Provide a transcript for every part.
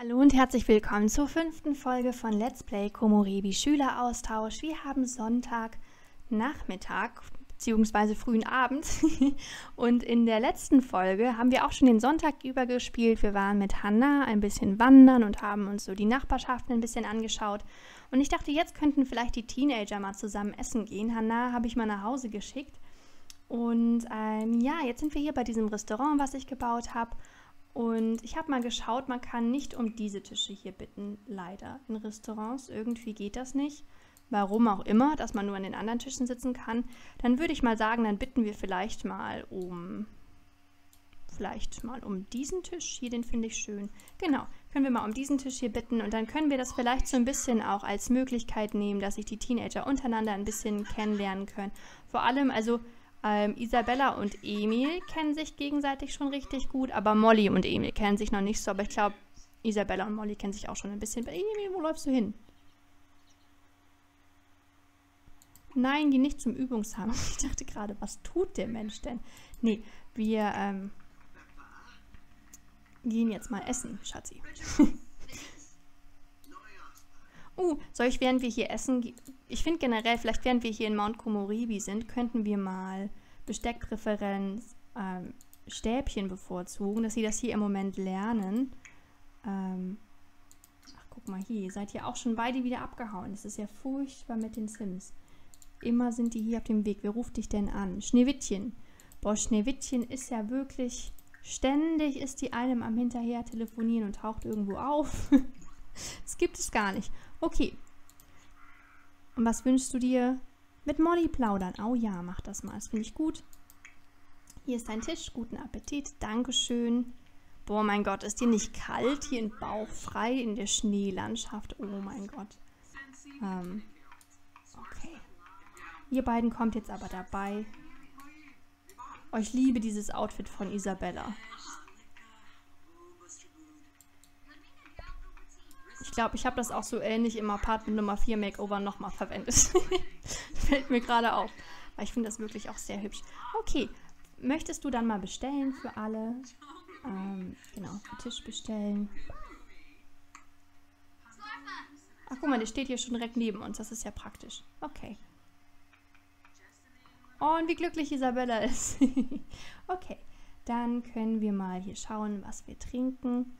Hallo und herzlich willkommen zur 5. Folge von Let's Play Komorebi Schüleraustausch. Wir haben Sonntagnachmittag bzw. frühen Abend und in der letzten Folge haben wir auch schon den Sonntag über gespielt. Wir waren mit Hannah ein bisschen wandern und haben uns so die Nachbarschaften ein bisschen angeschaut. Und ich dachte, jetzt könnten vielleicht die Teenager mal zusammen essen gehen. Hannah habe ich mal nach Hause geschickt. Und ja, jetzt sind wir hier bei diesem Restaurant, was ich gebaut habe. Und ich habe mal geschaut, man kann nicht um diese Tische hier bitten, leider, in Restaurants. Irgendwie geht das nicht. Warum auch immer, dass man nur an den anderen Tischen sitzen kann. Dann würde ich mal sagen, dann bitten wir vielleicht mal um diesen Tisch hier, den finde ich schön. Genau, können wir mal um diesen Tisch hier bitten. Und dann können wir das vielleicht so ein bisschen auch als Möglichkeit nehmen, dass sich die Teenager untereinander ein bisschen kennenlernen können. Vor allem, also... Isabella und Emil kennen sich gegenseitig schon richtig gut, aber Molly und Emil kennen sich noch nicht so, aber ich glaube, Isabella und Molly kennen sich auch schon ein bisschen. Emil, wo läufst du hin? Nein, geh nicht zum Übungsheim. Ich dachte gerade, was tut der Mensch denn? Nee, wir gehen jetzt mal essen, Schatzi. Soll ich, während wir hier essen, ich finde generell, vielleicht während wir hier in Mt. Komorebi sind, könnten wir mal Besteckpräferenz Stäbchen bevorzugen, dass sie das hier im Moment lernen. Ach, guck mal hier, ihr seid ja auch schon beide wieder abgehauen. Das ist ja furchtbar mit den Sims. Immer sind die hier auf dem Weg. Wer ruft dich denn an? Schneewittchen. Boah, Schneewittchen ist ja wirklich, ständig ist die einem am Hinterher telefonieren und taucht irgendwo auf. Das gibt es gar nicht. Okay. Und was wünschst du dir? Mit Molly plaudern. Oh ja, mach das mal. Das finde ich gut. Hier ist dein Tisch. Guten Appetit. Dankeschön. Boah, mein Gott, ist dir nicht kalt? Hier in bauchfrei in der Schneelandschaft. Oh mein Gott. Okay. Ihr beiden kommt jetzt aber dabei. Oh, ich liebe dieses Outfit von Isabella. Ich glaube, ich habe das auch so ähnlich im Apartment Nummer 4 Makeover nochmal verwendet. Fällt mir gerade auf. Weil ich finde das wirklich auch sehr hübsch. Okay, möchtest du dann mal bestellen für alle? Genau, den Tisch bestellen. Ach, guck mal, der steht hier schon direkt neben uns. Das ist ja praktisch. Okay. Oh, und wie glücklich Isabella ist. Okay, dann können wir mal hier schauen, was wir trinken.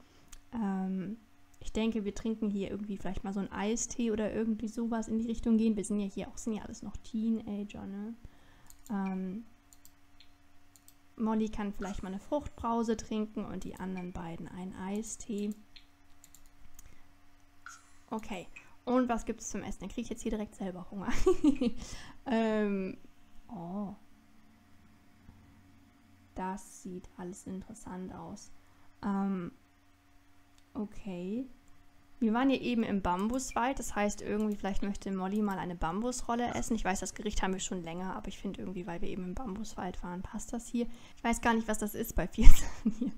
Ich denke, wir trinken hier irgendwie vielleicht mal so einen Eistee oder irgendwie sowas in die Richtung gehen. Wir sind ja hier auch, sind ja alles noch Teenager, ne? Molly kann vielleicht mal eine Fruchtbrause trinken und die anderen beiden einen Eistee. Okay, und was gibt es zum Essen? Dann kriege ich jetzt hier direkt selber Hunger. Oh. Das sieht alles interessant aus. Okay. Wir waren ja eben im Bambuswald, das heißt irgendwie, vielleicht möchte Molly mal eine Bambusrolle essen. Ich weiß, das Gericht haben wir schon länger, aber ich finde irgendwie, weil wir eben im Bambuswald waren, passt das hier. Ich weiß gar nicht, was das ist bei vielen Sachen hier.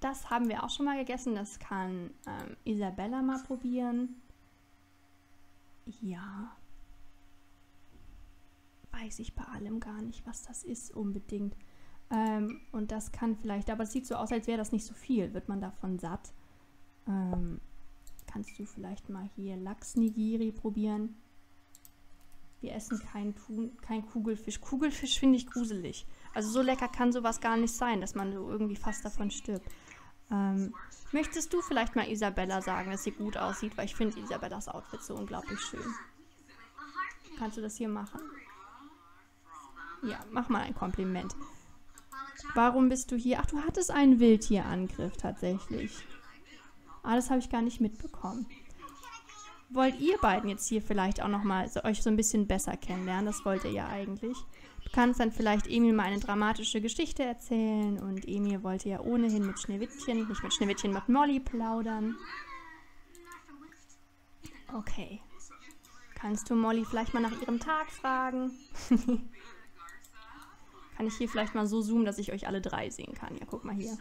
Das haben wir auch schon mal gegessen, das kann Isabella mal probieren. Ja. Weiß ich bei allem gar nicht, was das ist unbedingt. Und das kann vielleicht, aber es sieht so aus, als wäre das nicht so viel. Wird man davon satt? Kannst du vielleicht mal hier Lachs-Nigiri probieren? Wir essen kein Kugelfisch. Kugelfisch finde ich gruselig. Also so lecker kann sowas gar nicht sein, dass man so irgendwie fast davon stirbt. Möchtest du vielleicht mal Isabella sagen, dass sie gut aussieht? Weil ich finde Isabellas Outfit so unglaublich schön. Kannst du das hier machen? Ja, mach mal ein Kompliment. Warum bist du hier? Ach, du hattest einen Wildtierangriff tatsächlich. Ah, das habe ich gar nicht mitbekommen. Wollt ihr beiden jetzt hier vielleicht auch nochmal euch so ein bisschen besser kennenlernen? Das wollt ihr ja eigentlich. Du kannst dann vielleicht Emil mal eine dramatische Geschichte erzählen. Und Emil wollte ja ohnehin mit Schneewittchen, nicht mit Schneewittchen, mit Molly plaudern. Okay. Kannst du Molly vielleicht mal nach ihrem Tag fragen? Kann ich hier vielleicht mal so zoomen, dass ich euch alle drei sehen kann. Ja, guck mal hier.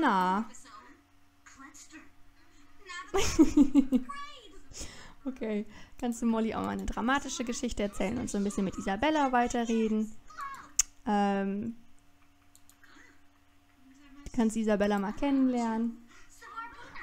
Na. Okay. Kannst du Molly auch mal eine dramatische Geschichte erzählen und so ein bisschen mit Isabella weiterreden? Du kannst Isabella mal kennenlernen.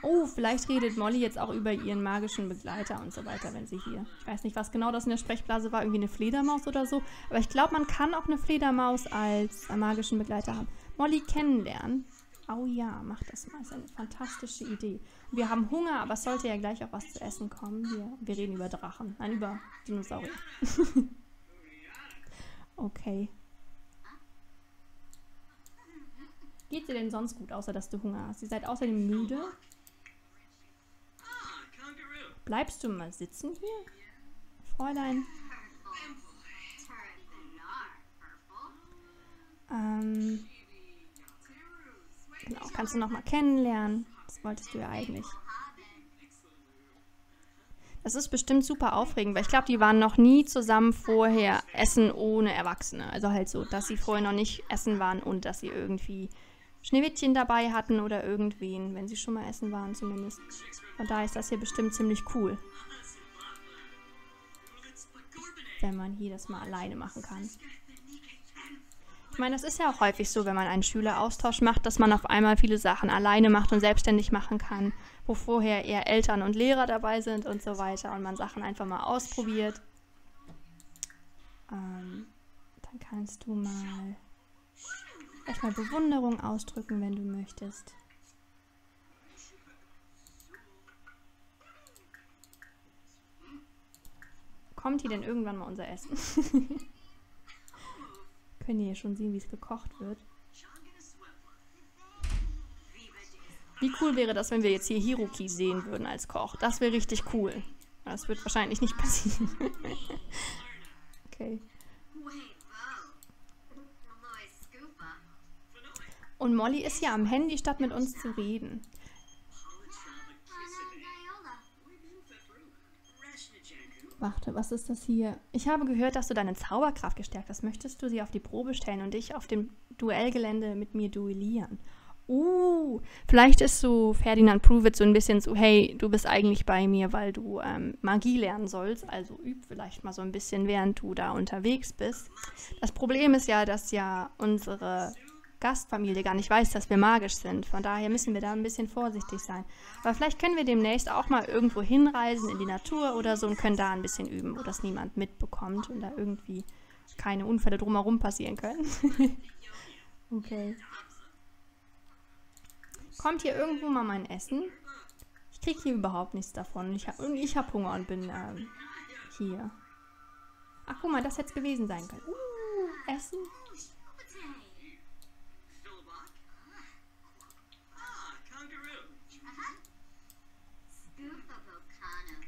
Oh, vielleicht redet Molly jetzt auch über ihren magischen Begleiter und so weiter, wenn sie hier... Ich weiß nicht, was genau das in der Sprechblase war. Irgendwie eine Fledermaus oder so. Aber ich glaube, man kann auch eine Fledermaus als magischen Begleiter haben. Molly kennenlernen. Oh ja, mach das mal. Ist eine fantastische Idee. Wir haben Hunger, aber es sollte ja gleich auch was zu essen kommen. Wir reden über Drachen. Nein, über Dinosaurier. Okay. Geht's dir denn sonst gut, außer dass du Hunger hast? Ihr seid außerdem müde. Bleibst du mal sitzen hier, Fräulein? Genau, kannst du nochmal kennenlernen? Das wolltest du ja eigentlich. Das ist bestimmt super aufregend, weil ich glaube, die waren noch nie zusammen vorher essen ohne Erwachsene. Also halt so, dass sie vorher noch nicht essen waren und dass sie irgendwie Schneewittchen dabei hatten oder irgendwen, wenn sie schon mal essen waren zumindest. Von daher ist das hier bestimmt ziemlich cool. Wenn man hier das mal alleine machen kann. Ich meine, das ist ja auch häufig so, wenn man einen Schüleraustausch macht, dass man auf einmal viele Sachen alleine macht und selbstständig machen kann, wo vorher eher Eltern und Lehrer dabei sind und so weiter und man Sachen einfach mal ausprobiert. Dann kannst du mal... Vielleicht mal Bewunderung ausdrücken, wenn du möchtest. Kommt hier denn irgendwann mal unser Essen? Können hier schon sehen, wie es gekocht wird. Wie cool wäre das, wenn wir jetzt hier Hiroki sehen würden als Koch? Das wäre richtig cool. Das wird wahrscheinlich nicht passieren. Okay. Und Molly ist ja am Handy, statt mit uns zu reden. Warte, was ist das hier? Ich habe gehört, dass du deine Zauberkraft gestärkt hast. Möchtest du sie auf die Probe stellen und dich auf dem Duellgelände mit mir duellieren? Vielleicht ist so Ferdinand Provitz so ein bisschen so, hey, du bist eigentlich bei mir, weil du Magie lernen sollst. Also üb vielleicht mal so ein bisschen, während du da unterwegs bist. Das Problem ist ja, dass ja unsere... Gastfamilie gar nicht weiß, dass wir magisch sind. Von daher müssen wir da ein bisschen vorsichtig sein. Aber vielleicht können wir demnächst auch mal irgendwo hinreisen, in die Natur oder so, und können da ein bisschen üben, wo das niemand mitbekommt und da irgendwie keine Unfälle drumherum passieren können. Okay. Kommt hier irgendwo mal mein Essen? Ich kriege hier überhaupt nichts davon. Ich hab Hunger und bin hier. Ach, guck mal, das hätte es gewesen sein können. Essen?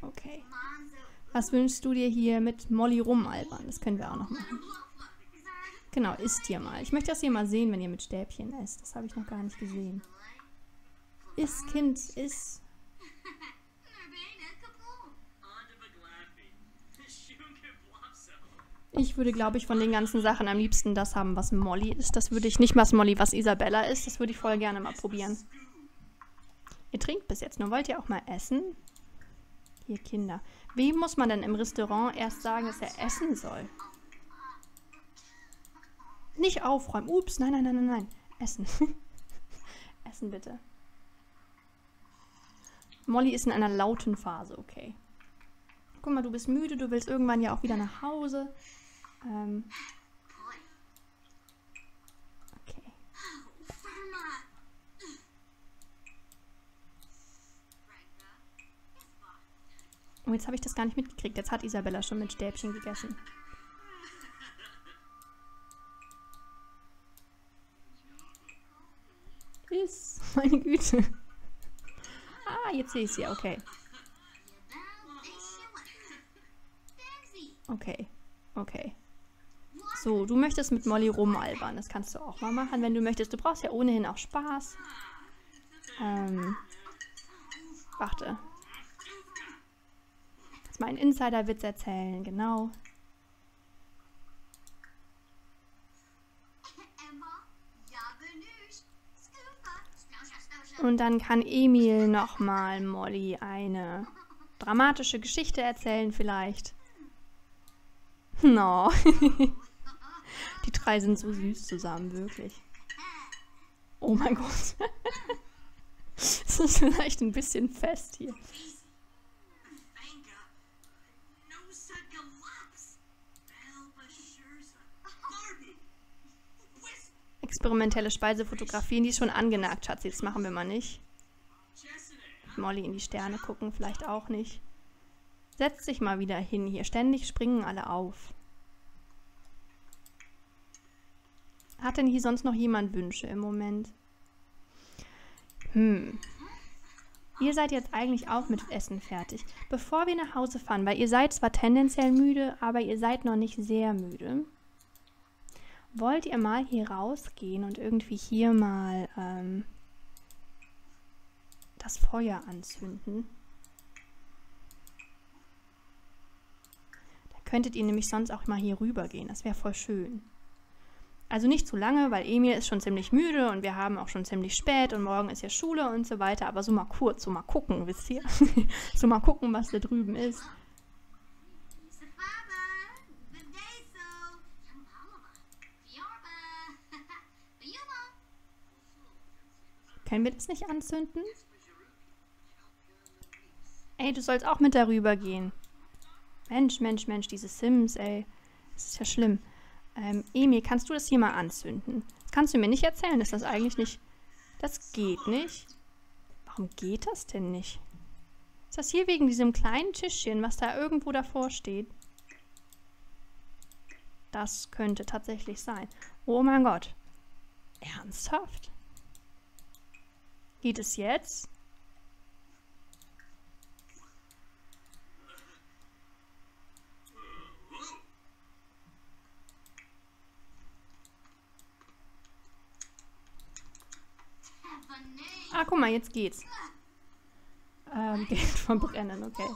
Okay. Was wünschst du dir hier mit Molly rumalbern? Das können wir auch noch machen. Genau, isst hier mal. Ich möchte das hier mal sehen, wenn ihr mit Stäbchen esst. Das habe ich noch gar nicht gesehen. Iss, Kind, iss. Ich würde, glaube ich, von den ganzen Sachen am liebsten das haben, was Molly ist. Das würde ich nicht, was Molly, was Isabella ist. Das würde ich voll gerne mal probieren. Ihr trinkt bis jetzt. Nur wollt ihr auch mal essen? Ihr Kinder. Wem muss man denn im Restaurant erst sagen, dass er essen soll? Nicht aufräumen. Ups, nein, nein, nein, nein, nein. Essen. Essen bitte. Molly ist in einer lauten Phase, okay. Guck mal, du bist müde, du willst irgendwann ja auch wieder nach Hause. Okay. Und jetzt habe ich das gar nicht mitgekriegt. Jetzt hat Isabella schon mit Stäbchen gegessen. Tschüss, meine Güte. Ah, jetzt sehe ich sie, okay. Okay, okay. So, du möchtest mit Molly rumalbern. Das kannst du auch mal machen, wenn du möchtest. Du brauchst ja ohnehin auch Spaß. Warte. Kannst mal einen Insider-Witz erzählen, genau. Und dann kann Emil nochmal Molly eine dramatische Geschichte erzählen vielleicht. No. Die drei sind so süß zusammen, wirklich. Oh mein Gott. Es ist vielleicht ein bisschen fest hier. Experimentelle Speisefotografien, die ist schon angenagt, Schatzi. Das machen wir mal nicht. Molly in die Sterne gucken, vielleicht auch nicht. Setz dich mal wieder hin hier. Ständig springen alle auf. Hat denn hier sonst noch jemand Wünsche im Moment? Ihr seid jetzt eigentlich auch mit Essen fertig. Bevor wir nach Hause fahren, weil ihr seid zwar tendenziell müde, aber ihr seid noch nicht sehr müde. Wollt ihr mal hier rausgehen und irgendwie hier mal das Feuer anzünden? Da könntet ihr nämlich sonst auch mal hier rüber gehen. Das wäre voll schön. Also nicht zu lange, weil Emil ist schon ziemlich müde und wir haben auch schon ziemlich spät und morgen ist ja Schule und so weiter. Aber so mal kurz, so mal gucken, wisst ihr? So mal gucken, was da drüben ist. Können wir das nicht anzünden? Ey, du sollst auch mit darüber gehen. Mensch, Mensch, Mensch, diese Sims, ey. Das ist ja schlimm. Emil, kannst du das hier mal anzünden? Das kannst du mir nicht erzählen, dass das eigentlich nicht... Das geht nicht. Warum geht das denn nicht? Ist das hier wegen diesem kleinen Tischchen, was da irgendwo davor steht? Das könnte tatsächlich sein. Oh mein Gott. Ernsthaft? Geht es jetzt? Ah, guck mal, jetzt geht's. Geld verbrennen, okay.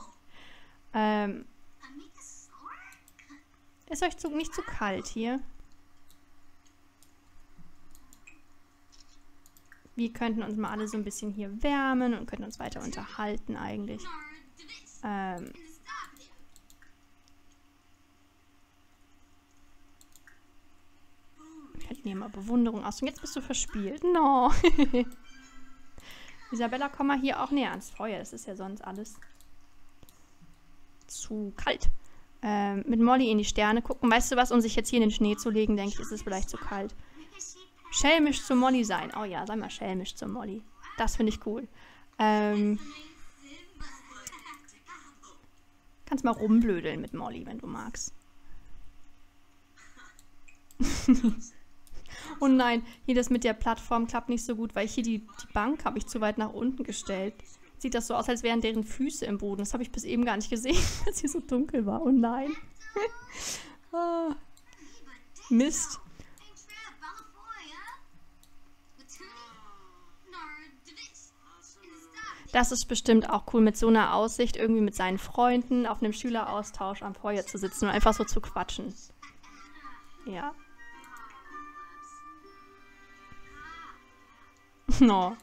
Ist euch nicht zu kalt hier? Wir könnten uns mal alle so ein bisschen hier wärmen und könnten uns weiter unterhalten eigentlich. Wir könnten hier mal Bewunderung ausdrücken. Jetzt bist du verspielt. No. Isabella, komm mal hier auch näher ans Feuer. Das ist ja sonst alles zu kalt. Mit Molly in die Sterne gucken. Weißt du was, um sich jetzt hier in den Schnee zu legen, denke ich, ist es vielleicht zu kalt. Schelmisch zu Molly sein. Oh ja, sei mal schelmisch zu Molly. Das finde ich cool. Kannst mal rumblödeln mit Molly, wenn du magst. Oh nein, hier das mit der Plattform klappt nicht so gut, weil hier die Bank habe ich zu weit nach unten gestellt. Sieht das so aus, als wären deren Füße im Boden. Das habe ich bis eben gar nicht gesehen, als hier so dunkel war. Oh nein. Oh. Mist. Das ist bestimmt auch cool, mit so einer Aussicht irgendwie mit seinen Freunden auf einem Schüleraustausch am Feuer zu sitzen und einfach so zu quatschen. Ja. No.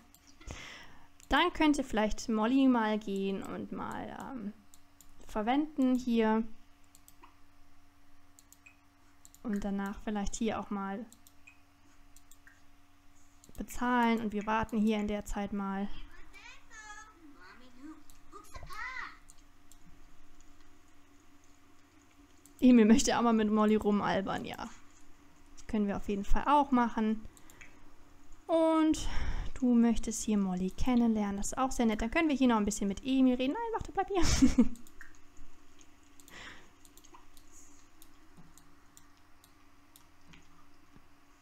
Dann könnte vielleicht Molly mal gehen und mal verwenden hier. Und danach vielleicht hier auch mal bezahlen. Und wir warten hier in der Zeit mal. Emil möchte auch mal mit Molly rumalbern, ja. Das können wir auf jeden Fall auch machen. Und... Du möchtest hier Molly kennenlernen, das ist auch sehr nett. Dann können wir hier noch ein bisschen mit Emil reden. Nein, warte, bleib hier.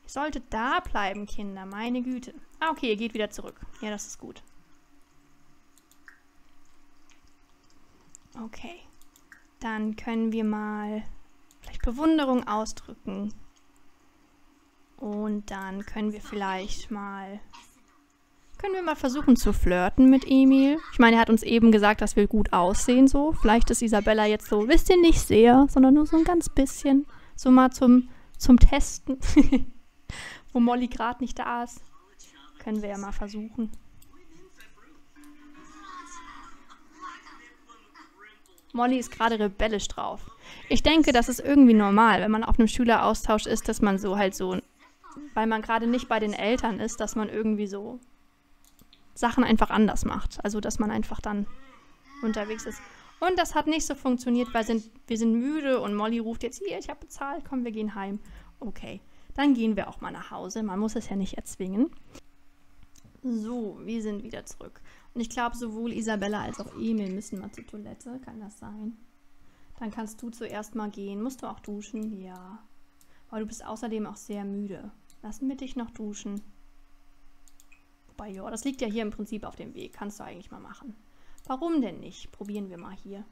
Ihr solltet da bleiben, Kinder, meine Güte. Ah, okay, ihr geht wieder zurück. Ja, das ist gut. Okay, dann können wir mal vielleicht Bewunderung ausdrücken. Und dann können wir vielleicht mal... Können wir mal versuchen zu flirten mit Emil? Ich meine, er hat uns eben gesagt, dass wir gut aussehen, so. Vielleicht ist Isabella jetzt so, wisst ihr, nicht sehr, sondern nur so ein ganz bisschen. So mal zum Testen. Wo Molly gerade nicht da ist. Können wir ja mal versuchen. Molly ist gerade rebellisch drauf. Ich denke, das ist irgendwie normal, wenn man auf einem Schüleraustausch ist, dass man so halt so weil man gerade nicht bei den Eltern ist, dass man irgendwie so Sachen einfach anders macht. Also, dass man einfach dann unterwegs ist. Und das hat nicht so funktioniert, weil wir sind müde und Molly ruft jetzt, hier, ich habe bezahlt, komm, wir gehen heim. Okay, dann gehen wir auch mal nach Hause. Man muss es ja nicht erzwingen. So, wir sind wieder zurück. Und ich glaube, sowohl Isabella als auch Emil müssen mal zur Toilette. Kann das sein? Dann kannst du zuerst mal gehen. Musst du auch duschen? Ja. Aber du bist außerdem auch sehr müde. Lassen wir dich noch duschen. Wobei, ja, das liegt ja hier im Prinzip auf dem Weg. Kannst du eigentlich mal machen. Warum denn nicht? Probieren wir mal hier.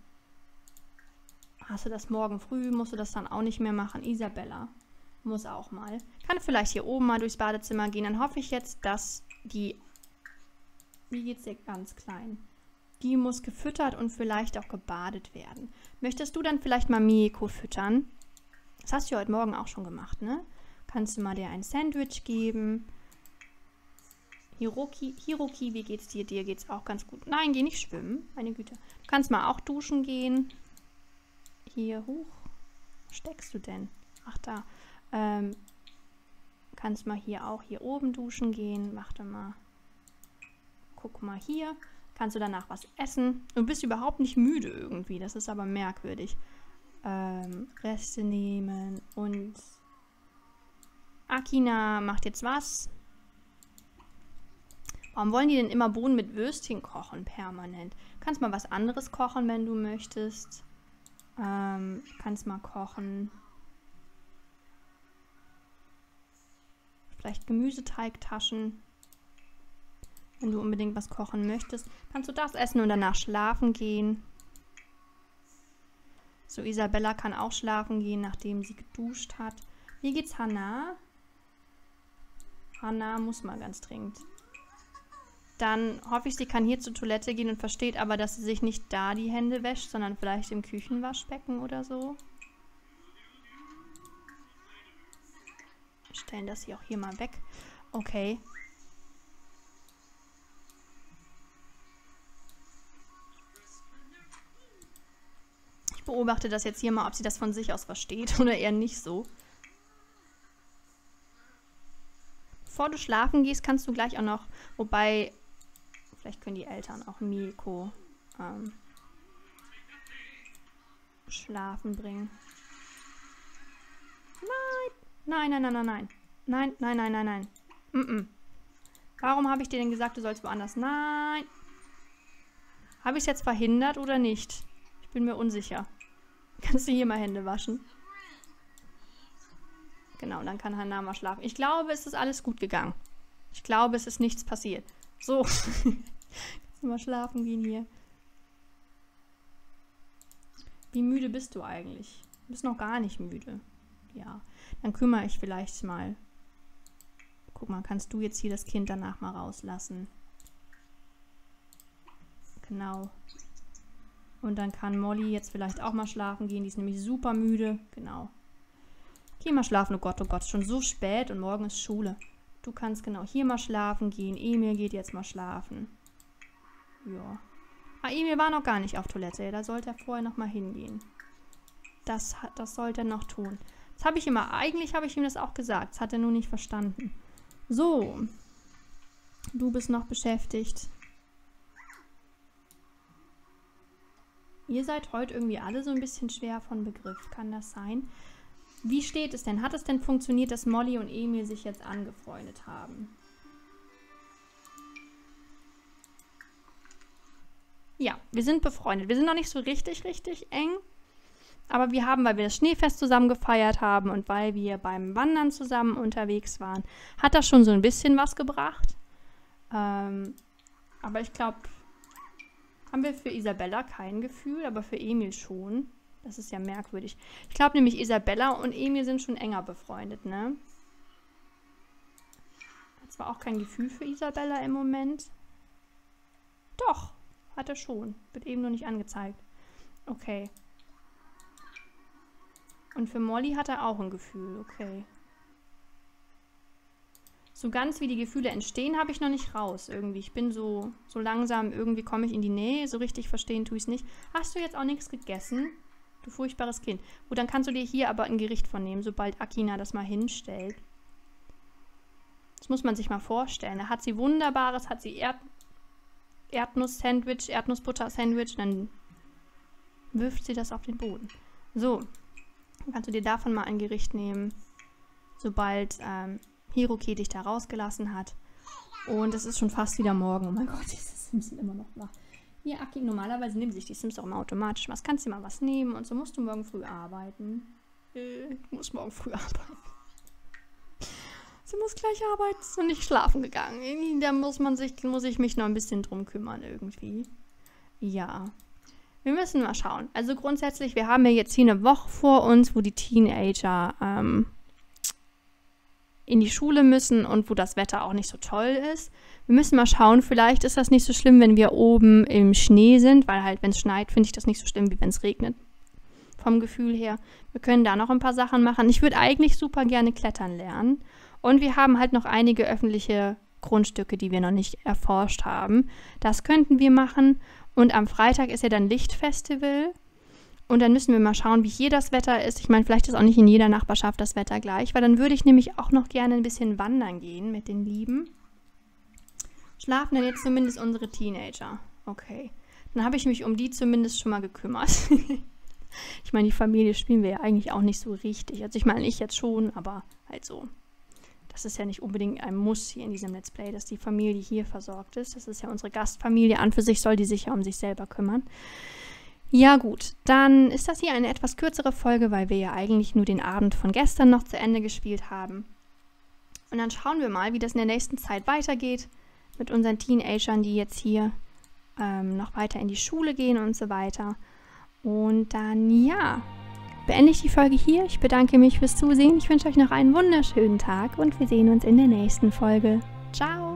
Hast du das morgen früh? Musst du das dann auch nicht mehr machen? Isabella muss auch mal. Kann vielleicht hier oben mal durchs Badezimmer gehen. Dann hoffe ich jetzt, dass die... Wie geht's dir ganz klein? Die muss gefüttert und vielleicht auch gebadet werden. Möchtest du dann vielleicht mal Mieko füttern? Das hast du ja heute Morgen auch schon gemacht, ne? Kannst du mal dir ein Sandwich geben? Hiroki, wie geht's dir? Dir geht's auch ganz gut. Nein, geh nicht schwimmen. Meine Güte. Du kannst mal auch duschen gehen. Hier hoch. Wo steckst du denn? Ach, da. Kannst mal hier auch hier oben duschen gehen. Warte mal. Guck mal hier, kannst du danach was essen und bist überhaupt nicht müde irgendwie, das ist aber merkwürdig. Reste nehmen und Akina macht jetzt was. Warum wollen die denn immer Bohnen mit Würstchen kochen permanent? Du kannst mal was anderes kochen, wenn du möchtest. Kannst mal kochen. Vielleicht Gemüseteigtaschen. Wenn du unbedingt was kochen möchtest, kannst du das essen und danach schlafen gehen. So, Isabella kann auch schlafen gehen, nachdem sie geduscht hat. Wie geht's Hannah? Hannah muss mal ganz dringend. Dann hoffe ich, sie kann hier zur Toilette gehen und versteht aber, dass sie sich nicht da die Hände wäscht, sondern vielleicht im Küchenwaschbecken oder so. Stellen das hier auch hier mal weg. Okay. Beobachte das jetzt hier mal, ob sie das von sich aus versteht oder eher nicht so. Bevor du schlafen gehst, kannst du gleich auch noch, wobei, vielleicht können die Eltern auch Mieko schlafen bringen. Nein, nein, nein, nein, nein, nein, nein, nein, nein, nein, nein. Warum habe ich dir denn gesagt, du sollst woanders? Nein. Habe ich es jetzt verhindert oder nicht? Ich bin mir unsicher. Kannst du hier mal Hände waschen? Genau, dann kann Hannah mal schlafen. Ich glaube, es ist alles gut gegangen. Ich glaube, es ist nichts passiert. So. Kannst du mal schlafen gehen hier. Wie müde bist du eigentlich? Du bist noch gar nicht müde. Ja, dann kümmere ich vielleicht mal. Guck mal, kannst du jetzt hier das Kind danach mal rauslassen? Genau. Und dann kann Molly jetzt vielleicht auch mal schlafen gehen. Die ist nämlich super müde. Genau. Geh mal schlafen. Oh Gott, schon so spät und morgen ist Schule. Du kannst genau hier mal schlafen gehen. Emil geht jetzt mal schlafen. Ja. Ah, Emil war noch gar nicht auf Toilette. Ja, da sollte er vorher noch mal hingehen. Das sollte er noch tun. Das habe ich ihm eigentlich habe ich ihm das auch gesagt. Das hat er nur nicht verstanden. So. Du bist noch beschäftigt. Ihr seid heute irgendwie alle so ein bisschen schwer von Begriff. Kann das sein? Wie steht es denn? Hat es denn funktioniert, dass Molly und Emil sich jetzt angefreundet haben? Ja, wir sind befreundet. Wir sind noch nicht so richtig eng. Aber wir haben, weil wir das Schneefest zusammen gefeiert haben und weil wir beim Wandern zusammen unterwegs waren, hat das schon so ein bisschen was gebracht. Aber ich glaube... Haben wir für Isabella kein Gefühl, aber für Emil schon. Das ist ja merkwürdig. Ich glaube nämlich, Isabella und Emil sind schon enger befreundet, ne? Hat zwar auch kein Gefühl für Isabella im Moment. Doch, hat er schon. Wird eben nur nicht angezeigt. Okay. Und für Molly hat er auch ein Gefühl, okay. So ganz wie die Gefühle entstehen, habe ich noch nicht raus irgendwie. Ich bin so langsam, irgendwie komme ich in die Nähe. So richtig verstehen tue ich es nicht. Hast du jetzt auch nichts gegessen? Du furchtbares Kind. Gut, dann kannst du dir hier aber ein Gericht von nehmen, sobald Akina das mal hinstellt. Das muss man sich mal vorstellen. Da hat sie Wunderbares, hat sie Erdnuss-Sandwich, Erdnussbutter-Sandwich, dann wirft sie das auf den Boden. So, dann kannst du dir davon mal ein Gericht nehmen, sobald Hiroki dich da rausgelassen hat. Und es ist schon fast wieder morgen. Oh mein Gott, diese Sims sind immer noch wach. Hier, Aki, normalerweise nehmen sich die Sims auch immer automatisch. Was kannst du mal was nehmen? Und so musst du morgen früh arbeiten. Ich muss morgen früh arbeiten. Sie muss gleich arbeiten, ist noch nicht schlafen gegangen. Da muss ich mich noch ein bisschen drum kümmern irgendwie. Ja. Wir müssen mal schauen. Also grundsätzlich, wir haben ja jetzt hier eine Woche vor uns, wo die Teenager in die Schule müssen und wo das Wetter auch nicht so toll ist. Wir müssen mal schauen, vielleicht ist das nicht so schlimm, wenn wir oben im Schnee sind, weil halt, wenn es schneit, finde ich das nicht so schlimm, wie wenn es regnet. Vom Gefühl her. Wir können da noch ein paar Sachen machen. Ich würde eigentlich super gerne klettern lernen. Und wir haben halt noch einige öffentliche Grundstücke, die wir noch nicht erforscht haben. Das könnten wir machen. Und am Freitag ist ja dann Lichtfestival. Und dann müssen wir mal schauen, wie hier das Wetter ist. Ich meine, vielleicht ist auch nicht in jeder Nachbarschaft das Wetter gleich, weil dann würde ich nämlich auch noch gerne ein bisschen wandern gehen mit den Lieben. Schlafen dann jetzt zumindest unsere Teenager. Okay. Dann habe ich mich um die zumindest schon mal gekümmert. Ich meine, die Familie spielen wir ja eigentlich auch nicht so richtig. Also ich meine, ich jetzt schon, aber halt so. Das ist ja nicht unbedingt ein Muss hier in diesem Let's Play, dass die Familie hier versorgt ist. Das ist ja unsere Gastfamilie. An für sich soll die sich ja um sich selber kümmern. Ja gut, dann ist das hier eine etwas kürzere Folge, weil wir ja eigentlich nur den Abend von gestern noch zu Ende gespielt haben. Und dann schauen wir mal, wie das in der nächsten Zeit weitergeht mit unseren Teenagern, die jetzt hier noch weiter in die Schule gehen und so weiter. Und dann, ja, beende ich die Folge hier. Ich bedanke mich fürs Zusehen. Ich wünsche euch noch einen wunderschönen Tag und wir sehen uns in der nächsten Folge. Ciao!